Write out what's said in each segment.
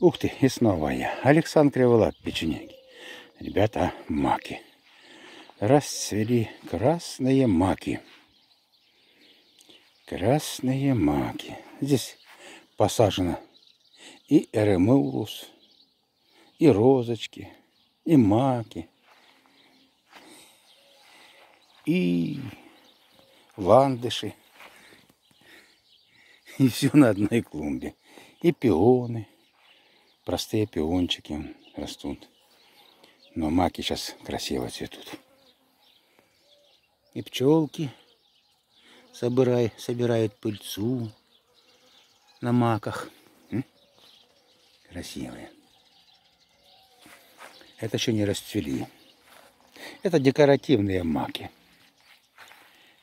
Ух ты, и снова я. Александр Криволап, печенеги. Ребята, маки. Расцвели красные маки. Красные маки. Здесь посажено и эремурус, и розочки, и маки, и ландыши. И все на одной клумбе. И пионы. Простые пиончики растут. Но маки сейчас красиво цветут. И пчелки собирают пыльцу на маках. Красивые. Это еще не расцвели. Это декоративные маки.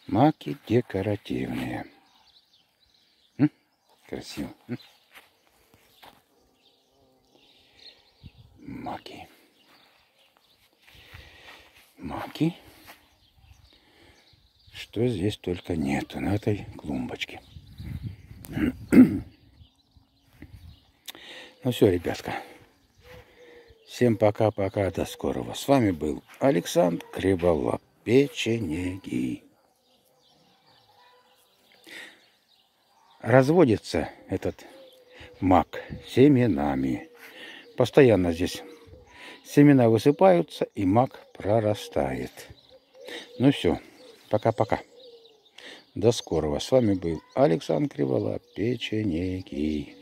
Маки декоративные. Красиво. Маки. Маки. Что здесь только нету на этой клумбочке. Ну все, ребятка. Всем пока-пока. До скорого. С вами был Александр Криволап. Печенеги. Разводится этот мак семенами. Постоянно здесь семена высыпаются, и мак прорастает. Ну все, пока-пока. До скорого. С вами был Александр Криволап. Печенеги.